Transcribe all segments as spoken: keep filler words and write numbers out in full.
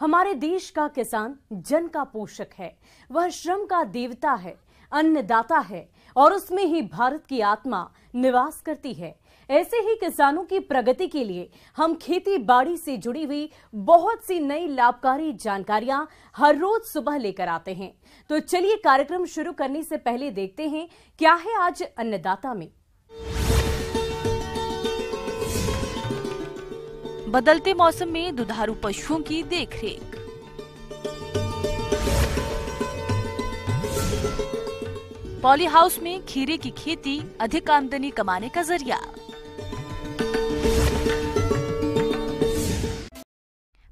हमारे देश का किसान जन का पोषक है, वह श्रम का देवता है, अन्नदाता है और उसमें ही भारत की आत्मा निवास करती है। ऐसे ही किसानों की प्रगति के लिए हम खेती बाड़ी से जुड़ी हुई बहुत सी नई लाभकारी जानकारियां हर रोज सुबह लेकर आते हैं। तो चलिए कार्यक्रम शुरू करने से पहले देखते हैं क्या है आज अन्नदाता में। बदलते मौसम में दुधारू पशुओं की देखरेख। पॉली हाउस में खीरे की खेती अधिक आमदनी कमाने का जरिया।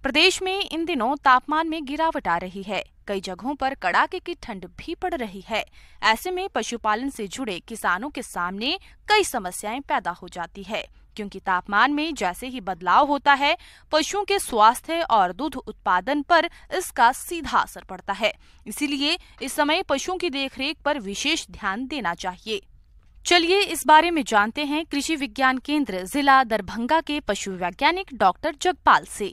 प्रदेश में इन दिनों तापमान में गिरावट आ रही है, कई जगहों पर कड़ाके की ठंड भी पड़ रही है। ऐसे में पशुपालन से जुड़े किसानों के सामने कई समस्याएं पैदा हो जाती है, क्योंकि तापमान में जैसे ही बदलाव होता है पशुओं के स्वास्थ्य और दूध उत्पादन पर इसका सीधा असर पड़ता है। इसीलिए इस समय पशुओं की देखरेख पर विशेष ध्यान देना चाहिए। चलिए इस बारे में जानते हैं कृषि विज्ञान केंद्र जिला दरभंगा के पशु वैज्ञानिक डॉक्टर जगपाल से।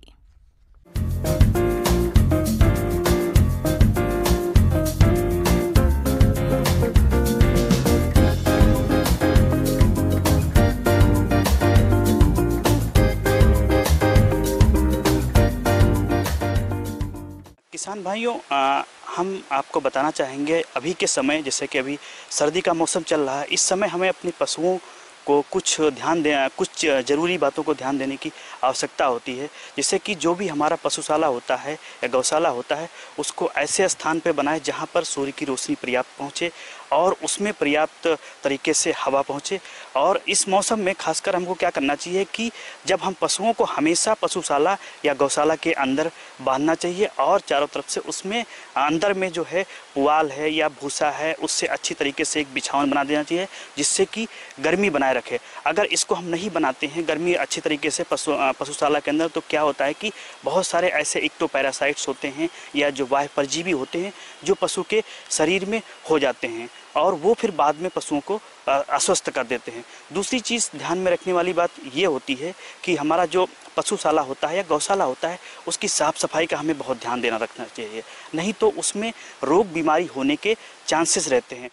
किसान भाइयों, हम आपको बताना चाहेंगे अभी के समय, जैसे कि अभी सर्दी का मौसम चल रहा है, इस समय हमें अपने पशुओं को कुछ ध्यान देना, कुछ ज़रूरी बातों को ध्यान देने की आवश्यकता होती है। जैसे कि जो भी हमारा पशुशाला होता है या गौशाला होता है, उसको ऐसे स्थान पर बनाए जहाँ पर सूर्य की रोशनी पर्याप्त पहुँचे और उसमें पर्याप्त तरीके से हवा पहुँचे। और इस मौसम में खासकर हमको क्या करना चाहिए कि जब हम पशुओं को हमेशा पशुशाला या गौशाला के अंदर बांधना चाहिए और चारों तरफ से उसमें अंदर में जो है पुआल है या भूसा है, उससे अच्छी तरीके से एक बिछावन बना देना चाहिए जिससे कि गर्मी बनाए रखे। अगर इसको हम नहीं बनाते हैं गर्मी अच्छी तरीके से पशु पशुशाला के अंदर, तो क्या होता है कि बहुत सारे ऐसे इक्टो पैरासाइट्स होते हैं या जो बाह्य परजीवी होते हैं जो पशु के शरीर में हो जाते हैं और वो फिर बाद में पशुओं को अस्वस्थ कर देते हैं। दूसरी चीज़ ध्यान में रखने वाली बात ये होती है कि हमारा जो पशुशाला होता है या गौशाला होता है, उसकी साफ़ सफाई का हमें बहुत ध्यान देना रखना चाहिए, नहीं तो उसमें रोग बीमारी होने के चांसेस रहते हैं।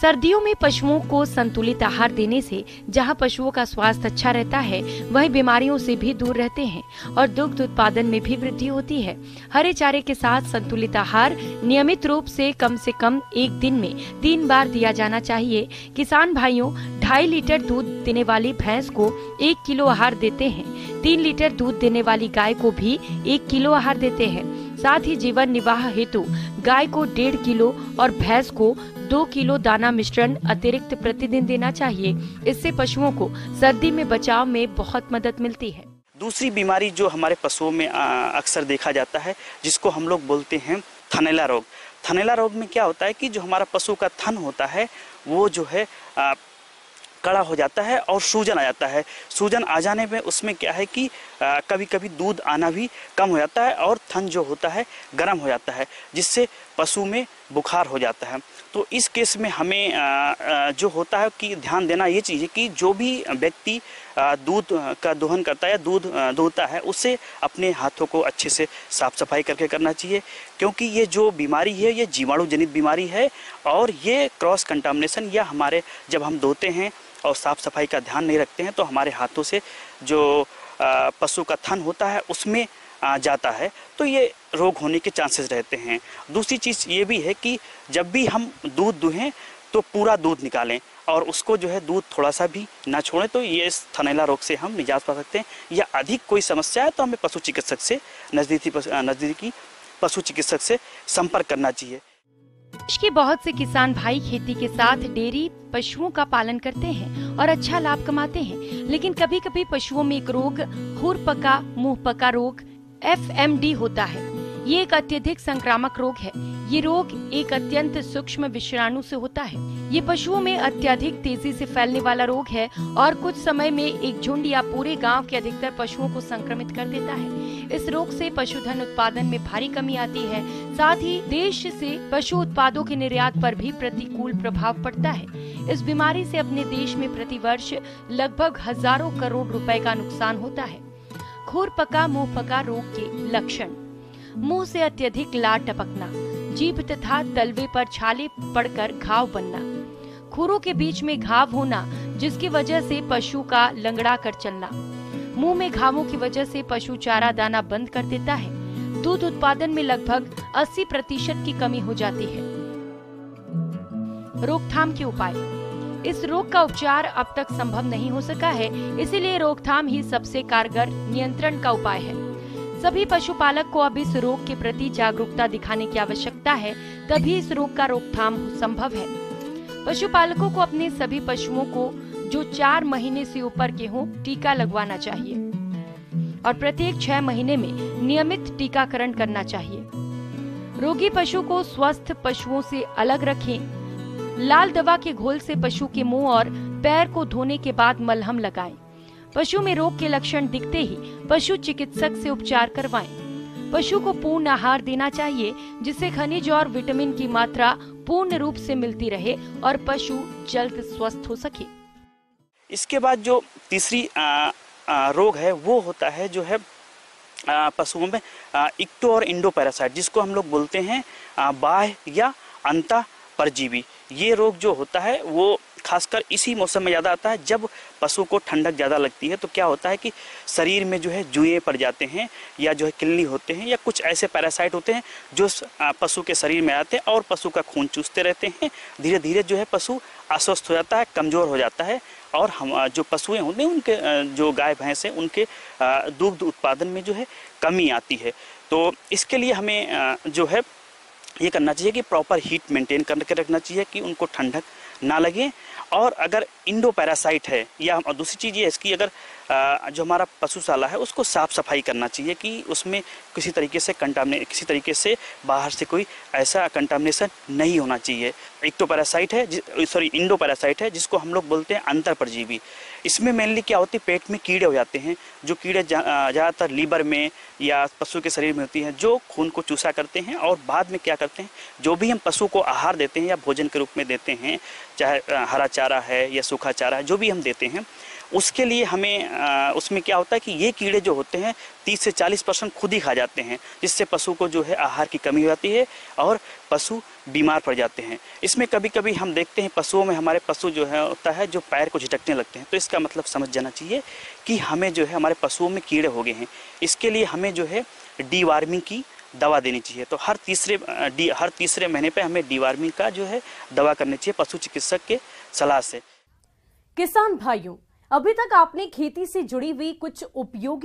सर्दियों में पशुओं को संतुलित आहार देने से जहां पशुओं का स्वास्थ्य अच्छा रहता है, वहीं बीमारियों से भी दूर रहते हैं और दुग्ध उत्पादन में भी वृद्धि होती है। हरे चारे के साथ संतुलित आहार नियमित रूप से कम से कम एक दिन में तीन बार दिया जाना चाहिए। किसान भाइयों, ढाई लीटर दूध देने वाली भैंस को एक किलो आहार देते हैं, तीन लीटर दूध देने वाली गाय को भी एक किलो आहार देते हैं। साथ ही जीवन निर्वाह हेतु गाय को डेढ़ किलो और भैंस को दो किलो दाना मिश्रण अतिरिक्त प्रतिदिन देना चाहिए। इससे पशुओं को सर्दी में बचाव में बहुत मदद मिलती है। दूसरी बीमारी जो हमारे पशुओं में अक्सर देखा जाता है, जिसको हम लोग बोलते हैं थनैला रोग। थनैला रोग में क्या होता है कि जो हमारा पशु का थन होता है वो जो है आ, कड़ा हो जाता है और सूजन आ जाता है। सूजन आ जाने में उसमें क्या है कि आ, कभी कभी दूध आना भी कम हो जाता है और थन जो होता है गर्म हो जाता है, जिससे पशु में बुखार हो जाता है। तो इस केस में हमें आ, आ, जो होता है कि ध्यान देना ये चाहिए कि जो भी व्यक्ति दूध का दोहन करता है या दूध दोहता है, उसे अपने हाथों को अच्छे से साफ सफाई करके करना चाहिए, क्योंकि ये जो बीमारी है ये जीवाणु जनित बीमारी है और ये क्रॉस कंटामिनेशन या हमारे जब हम दोहते हैं और साफ सफाई का ध्यान नहीं रखते हैं तो हमारे हाथों से जो पशु का थन होता है उसमें जाता है, तो ये रोग होने के चांसेस रहते हैं। दूसरी चीज़ ये भी है कि जब भी हम दूध दुहें तो पूरा दूध निकालें और उसको जो है दूध थोड़ा सा भी ना छोड़ें, तो ये इस थनैला रोग से हम निजात पा सकते हैं। या अधिक कोई समस्या है तो हमें पशु चिकित्सक से नज़दीकी नज़दीकी पशु चिकित्सक से संपर्क करना चाहिए। देश के बहुत से किसान भाई खेती के साथ डेयरी पशुओं का पालन करते हैं और अच्छा लाभ कमाते हैं, लेकिन कभी कभी पशुओं में एक रोग खुरपका मुंहपका रोग एफ एम डी होता है। ये एक अत्यधिक संक्रामक रोग है। ये रोग एक अत्यंत सूक्ष्म विषाणु से होता है। ये पशुओं में अत्यधिक तेजी से फैलने वाला रोग है और कुछ समय में एक झुंड या पूरे गांव के अधिकतर पशुओं को संक्रमित कर देता है। इस रोग से पशुधन उत्पादन में भारी कमी आती है, साथ ही देश से पशु उत्पादों के निर्यात पर भी प्रतिकूल प्रभाव पड़ता है। इस बीमारी से अपने देश में प्रतिवर्ष लगभग हजारों करोड़ रुपए का नुकसान होता है। खुरपका मुंहपका रोग के लक्षण। मुंह से अत्यधिक लार टपकना, जीभ तथा तलवे पर छाले पड़कर घाव बनना, खुरों के बीच में घाव होना जिसकी वजह से पशु का लंगड़ा कर चलना, मुंह में घावों की वजह से पशु चारा दाना बंद कर देता है। दूध उत्पादन में लगभग अस्सी प्रतिशत की कमी हो जाती है। रोकथाम के उपाय। इस रोग का उपचार अब तक संभव नहीं हो सका है, इसीलिए रोकथाम ही सबसे कारगर नियंत्रण का उपाय है। सभी पशुपालक को अब इस रोग के प्रति जागरूकता दिखाने की आवश्यकता है, तभी इस रोग का रोकथाम संभव है। पशुपालकों को अपने सभी पशुओं को जो चार महीने से ऊपर के हों टीका लगवाना चाहिए और प्रत्येक छह महीने में नियमित टीकाकरण करना चाहिए। रोगी पशु को स्वस्थ पशुओं से अलग रखें। लाल दवा के घोल से पशु के मुंह और पैर को धोने के बाद मलहम लगाएं। पशु में रोग के लक्षण दिखते ही पशु चिकित्सक से उपचार करवाएं। पशु को पूर्ण आहार देना चाहिए जिससे खनिज और विटामिन की मात्रा पूर्ण रूप से मिलती रहे और पशु जल्द स्वस्थ हो सके। इसके बाद जो तीसरी आ, आ, रोग है वो होता है जो है आ, पशुओं में इक्टो और इंडो पैरासाइट, जिसको हम लोग बोलते हैं बाह्य या अंतः परजीवी। ये रोग जो होता है वो खासकर इसी मौसम में ज़्यादा आता है। जब पशु को ठंडक ज़्यादा लगती है तो क्या होता है कि शरीर में जो है जुएँ पड़ जाते हैं या जो है किल्ली होते हैं या कुछ ऐसे पैरासाइट होते हैं जो पशु के शरीर में आते हैं और पशु का खून चूसते रहते हैं। धीरे धीरे जो है पशु अस्वस्थ हो जाता है, कमज़ोर हो जाता है और हम जो पशुएं होते हैं उनके जो गाय भैंस हैं उनके दुग्ध उत्पादन में जो है कमी आती है। तो इसके लिए हमें जो है ये करना चाहिए कि प्रॉपर हीट मेंटेन करके रखना चाहिए कि उनको ठंडक ना लगे। और अगर इंडो पैरासाइट है या दूसरी चीज़ ये है इसकी अगर जो हमारा पशुशाला है उसको साफ़ सफाई करना चाहिए कि उसमें किसी तरीके से कंटामने किसी तरीके से बाहर से कोई ऐसा कंटामिनेशन नहीं होना चाहिए। इक्टो पैरासाइट है सॉरी इंडो पैरासाइट है जिसको हम लोग बोलते हैं अंतर परजीवी। इसमें मेनली क्या होती है पेट में कीड़े हो जाते हैं जो कीड़े ज़्यादातर लीवर में या पशु के शरीर में होती हैं जो खून को चूसा करते हैं और बाद में क्या करते हैं जो भी हम पशु को आहार देते हैं या भोजन के रूप में देते हैं, चाहे हरा चारा है या सूखा चारा है जो भी हम देते हैं, उसके लिए हमें आ, उसमें क्या होता है कि ये कीड़े जो होते हैं तीस से चालीस परसेंट खुद ही खा जाते हैं जिससे पशु को जो है आहार की कमी हो जाती है और पशु बीमार पड़ जाते हैं। इसमें कभी कभी हम देखते हैं पशुओं में हमारे पशु जो है होता है जो पैर को झिटकने लगते हैं, तो इसका मतलब समझ जाना चाहिए कि हमें जो है हमारे पशुओं में कीड़े हो गए हैं। इसके लिए हमें जो है डी वार्मिंग की दवा देनी चाहिए। तो हर तीसरे डी हर तीसरे महीने पे हमें डी वार्मिंग का जो है दवा करनी चाहिए पशु चिकित्सक के सलाह से। किसान भाइयों, अभी तक आपने खेती से जुड़ी हुई कुछ उपयोगी